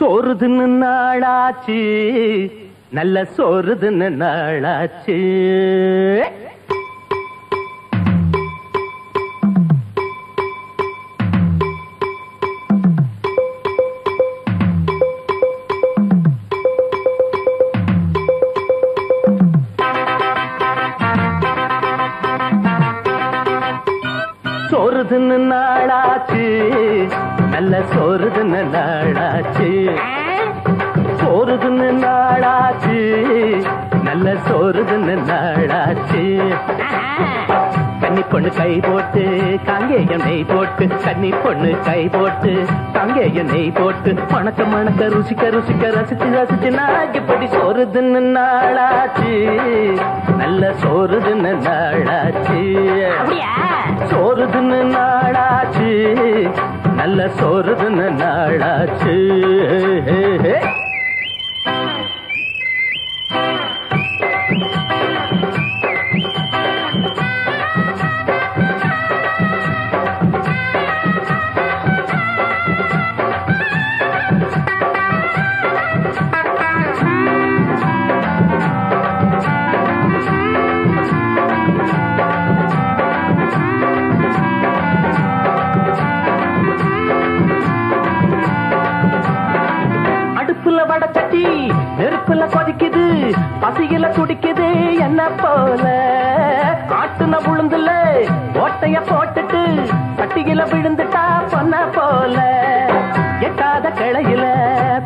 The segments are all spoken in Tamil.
சோறுதுன்னு நாளாச்சு, நல்ல சோறுதுன்னு நாளாச்சு. சோறுதுன்னு நாளாச்சு, நல்ல சோறுதுன்னு நாளாச்சு. சோறுதுன்னு நாளாச்சு, நல்ல சோறுதுன்னு நாளாச்சு. கன்னி பொண்ணு கை போட்டு காங்கேய நெய் போட்டு, கன்னி பொண்ணு கை போட்டு காங்கேய நெய் போட்டு, மணக்க மணக்க ருசிக்க ருசிக்க ரசிச்சு ரசிச்சு நாக்குப்படி சோறுதுன்னு நாளாச்சு, நல்ல சோறுதுன்னு நாளாச்சு. சோறுதுன்னு நாளாச்சு, நல்ல சோறுதுன்னு நாளாச்சு. நெருப்புல கொதிக்குது பசியில குடிக்குது என்ன போல, காட்டுன விழுந்துல ஓட்டைய போட்டுட்டு பட்டியில விழுந்துட்டா பொன்ன போல, எட்டாத கிளையில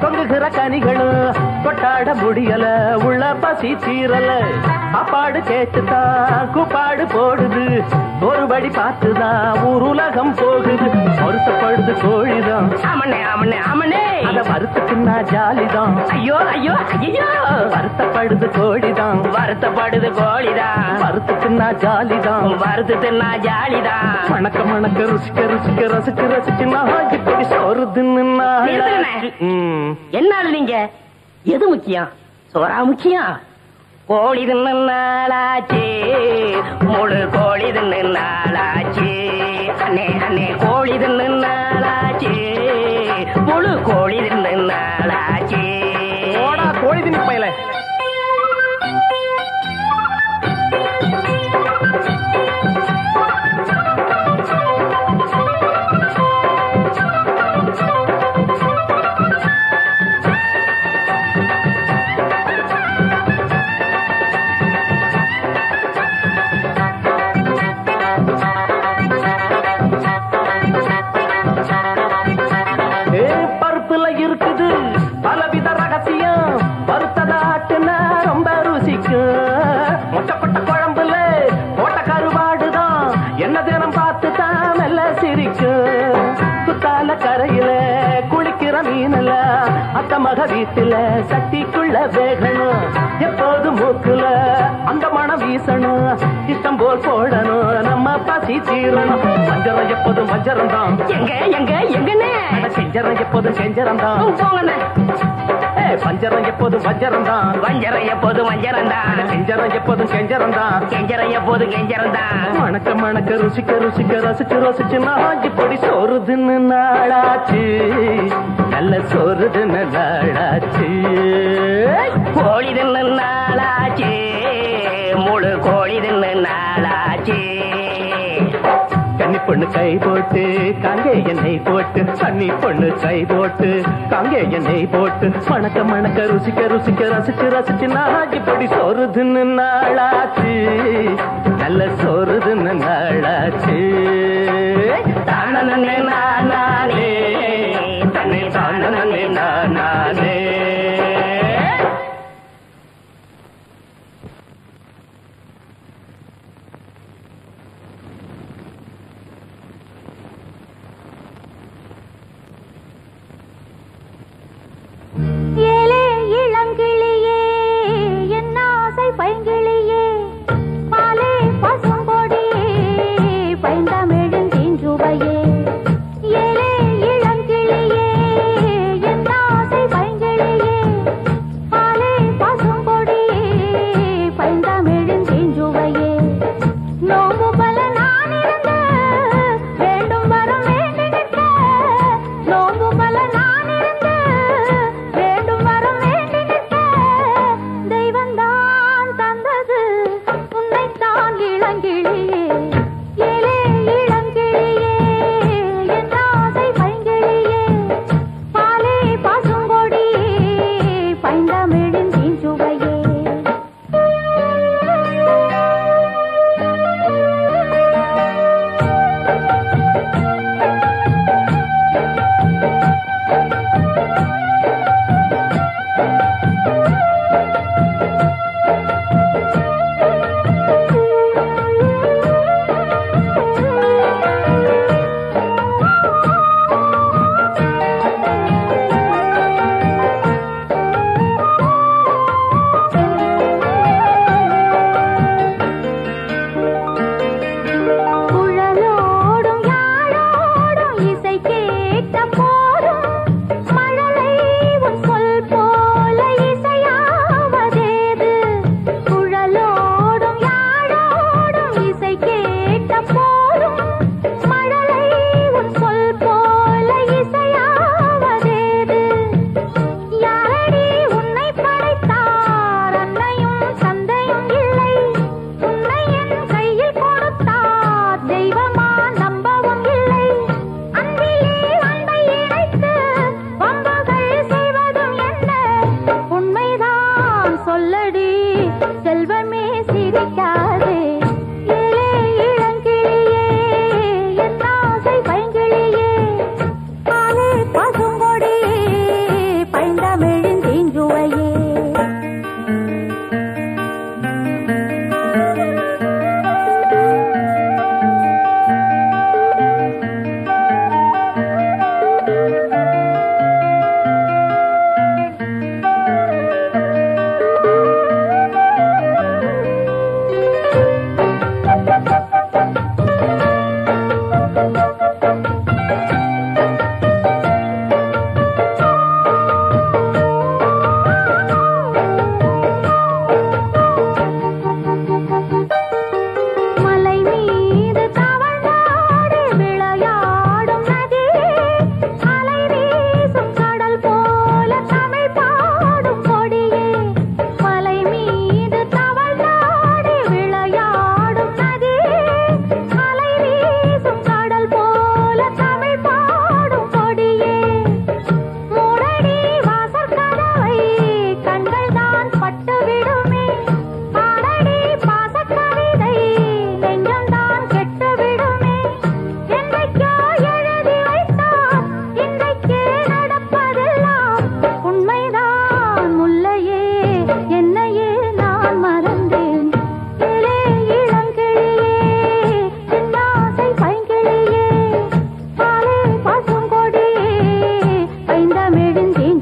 தொங்குகிற கனிகளும் கொட்டாட முடியல, உள்ள பசி தீரல அப்பாடு கேட்டுதான் கூப்பாடு போடுது, ஒருபடி பார்த்துதான் ஊருலகம் போகுது, வருத்தப்படுது கோழிதான் அமனே அமனே அமனே, அத வருத்தக்குன்னா ஜாலிதான் ஐயோ ஐயோ ஐயோ, வருத்தப்படுது கோழிதான் வருத்தப்படுது கோழிதான், வருத்தக்குன்னா ஜாலிதான் வருத்தத்துன்னா ஜாலிதான், மணக்க மணக்க ருசிக்க ருசிக்க ரசிச்சு ரசிச்சு நான் இப்படி சோறுதுன்னு என்ன நீங்க எது முக்கியம், சோறா முக்கியம்? கோழி தின்னு நாளாச்சு, முழு கோழி தின்னு நாளாச்சு, அண்ணே அண்ணே கோழி தின்னு நாளாச்சு, முழு கோழி தின்னு நாளாச்சு. ஓடா கோழி தின்னு பையல கரையில குளிக்கிற மீனல அத்த மக வீட்டுல சட்டிக்குள்ள வேகணும், எப்போது மூக்குல அந்த மனம் வீசணும், இத்தம் போல் போடணும் நம்ம பசி தீரணும், வஞ்சரம் எப்போதும் வஞ்சரம் தான் எங்க எங்க எங்கன்னு, செஞ்சரம் எப்போதும் செஞ்சரம் தான், வஞ்சரம் எப்போதும் வஞ்சரம் தான், வஞ்சரம் எப்போதும் வஞ்சரம் தான், செஞ்சரம் எப்போதும் செஞ்சரம் தான், செஞ்சரம் எப்போதும் செஞ்சரம் தான், மணக்க மணக்க ருசிக்க ருசிக்க ரசிச்சு ரசிச்சு நான் இப்படி சோறுதுன்னு நாளாச்சு, நல்ல சோறுதுன்னு நாளாச்சு. கோழி தின்னு நாளாச்சு, முழு கோழி தின்னு நாளாச்சு. கன்னி பொண்ணு கை போட்டு காங்கேய நெய் போட்டு, கன்னி பொண்ணு கை போட்டு காங்கேய நெய் போட்டு, மணக்க மணக்க ருசிக்க ருசிக்க ரசிச்சு ரசிச்சு நான் இப்படி சோறுதுன்னு நாளாச்சு, நல்ல சோறுதுன்னு நாளாச்சு. தானே நானே தன்னை தானே நானே. பயங்கிளியே மாலே பசும் கொடியே பயந்தமிழும் தீன்றுவ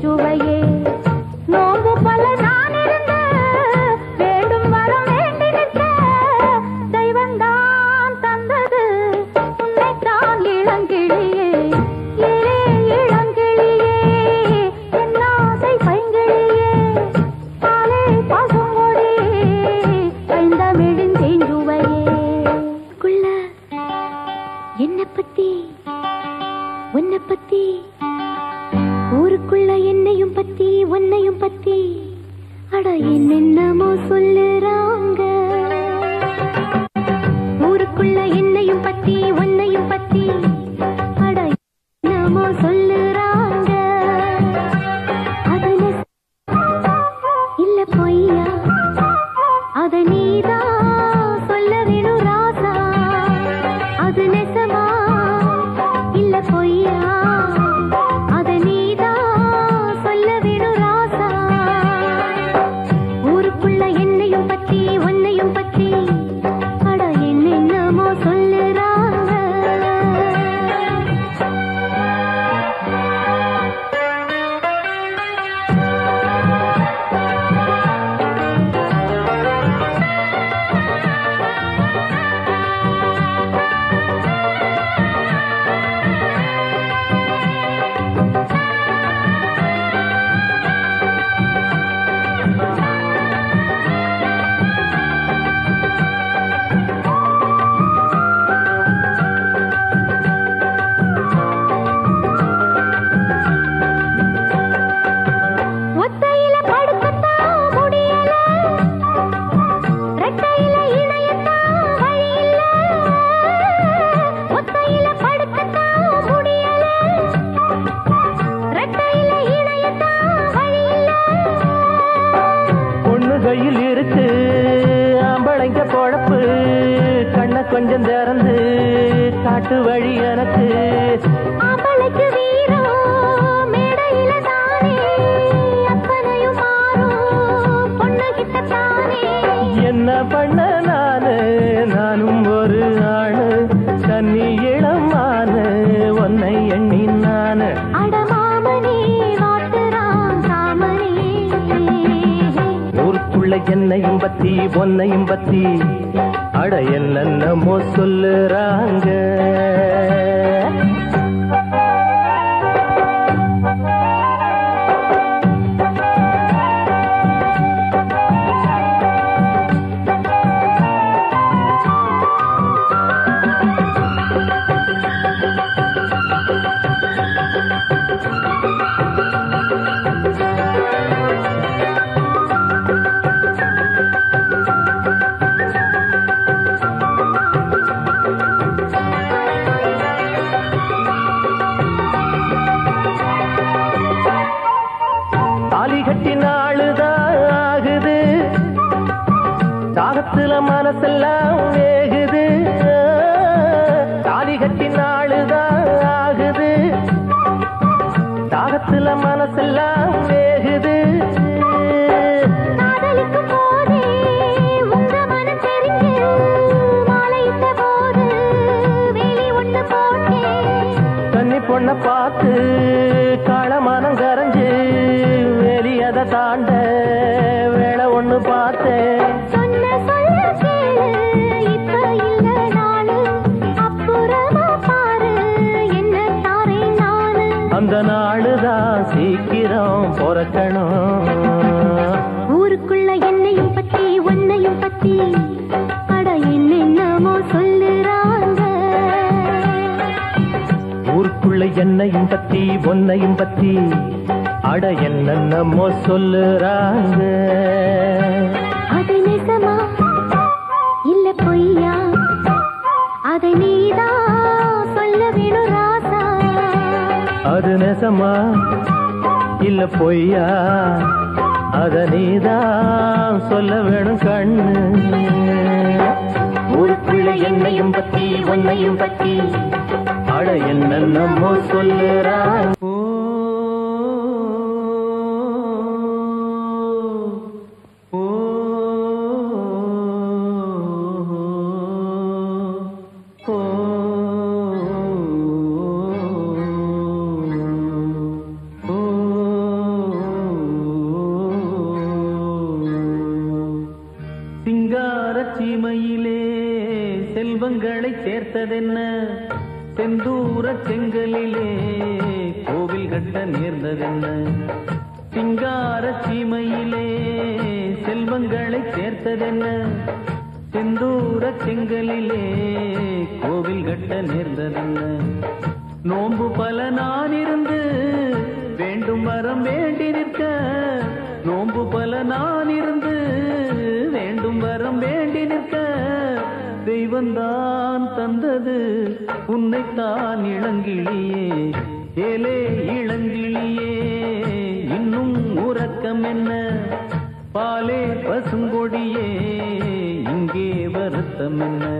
நெஞ்சுவையே நோம்பு பல நான் இருந்த வேண்டும் வரம் வேண்டி நிற்க தெய்வம்தான் தந்தது உன்னைத்தான் இளங்கிளியே ஏலே இளங்கிளியே என் ஆசை பைங்கிளியே பாலே பசுங்கொடியே பைந்தமிழின் தேஞ்சுவையே குள்ள என்னை பத்தி ஊருக்குள்ள என்னையும் பத்தி அட என்னென்னமோ சொல்லுறாங்க ஊருக்குள்ள என்னையும் பத்தி அட என்னமோ சொல்லுறாங்க அதனை இல்ல பொய்யா அதை நீதான் சொல்ல வேணும் ராசா அது நெசமா இல்ல பொய்யா கொஞ்சம் திறந்து காட்டு வழி எனக்கு அவளுக்கு வீரோ மேடையில தானே அப்பனையும் மாறும் பொண்ணுகிட்ட தானே என்ன பண்ண நானும் ஒரு ஆளு தண்ணி இளமான உன்னை எண்ணி நானு அடமாமணி வாட்டுறான் சாமணி ஊருக்குள்ள என்னையும் பத்தி அட என்னென்னமோ சொல்லுறாங்க தாகத்துல மனசெல்லாம் வேகுது தாலி கட்டி நாளுதான் ஆகுது தாகத்துல மனசெல்லாம் வேகுது தண்ணி பொண்ண பார்த்து காலமானம் கரைஞ்சு வெளியதை தாண்ட வேலை ஒண்ணு பார்த்தேன் அந்த நாளுதான் சீக்கிரம் பொறக்கணும் ஊருக்குள்ள என்னையும் பத்தி அட என்னென்னமோ சொல்லுறாங்க ஊருக்குள்ள என்னையும் பத்தி அட என்னென்னமோ சொல்லுறாங்க அது நிஜமா இல்ல பொய்யா அதை நீதான் சொல்ல வேணும் ராசா அது நெசமா இல்ல பொய்யா அத நீதான் சொல்ல வேணும் கண்ணு ஊருக்குள்ள என்னையும் பத்தி அட என்னென்னமோ சொல்லுறான் பிம்பங்களை சேர்த்ததென்ன செந்தூர செங்கலிலே கோவில் கட்ட நேர்ந்ததென்ன சிங்கார சீமையிலே செல்வங்களை சேர்த்ததென்ன செந்தூர செங்கலிலே கோவில் கட்ட நேர்ந்ததென்ன நோம்பு பல நான் இருந்து வேண்டும் வரம் வேண்டி நிற்க நோம்பு பல நான் இருந்து வேண்டும் வரம் வேண்டி நிற்க தெய்வந்தான் தந்தது உன்னைத்தான் இளங்கிளியே ஏலே இளங்கிளியே இன்னும் உறக்கம் என்ன பாலே பசுங்கொடியே இங்கே வருத்தம் என்ன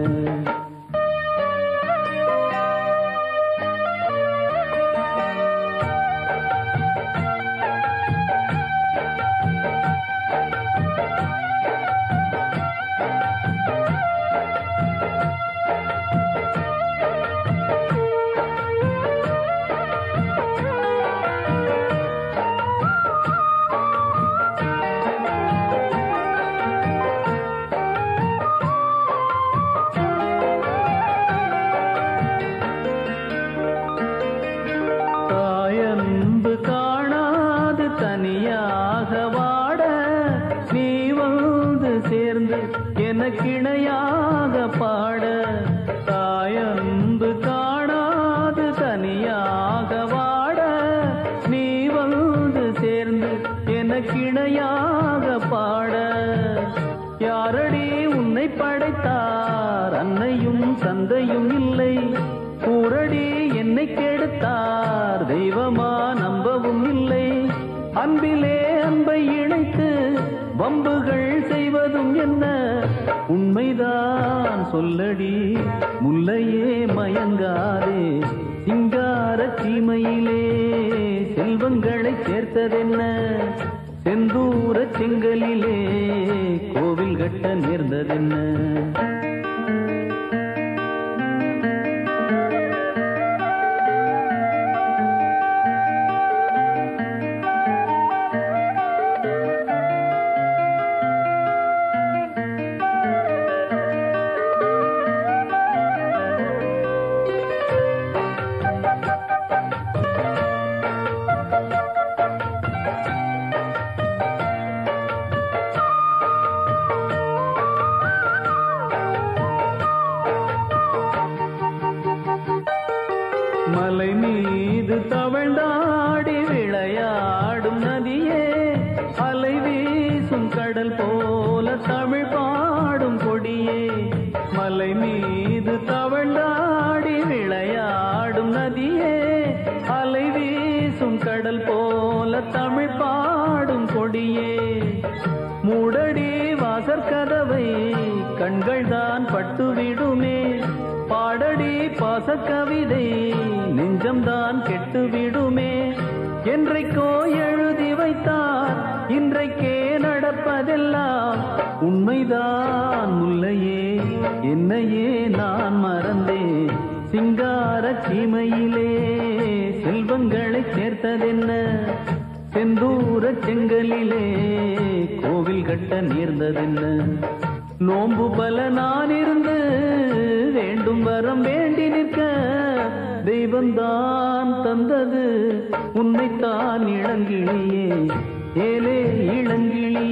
ஏலே இளங்கிளியே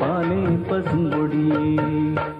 பாலே பசுங்கொடியே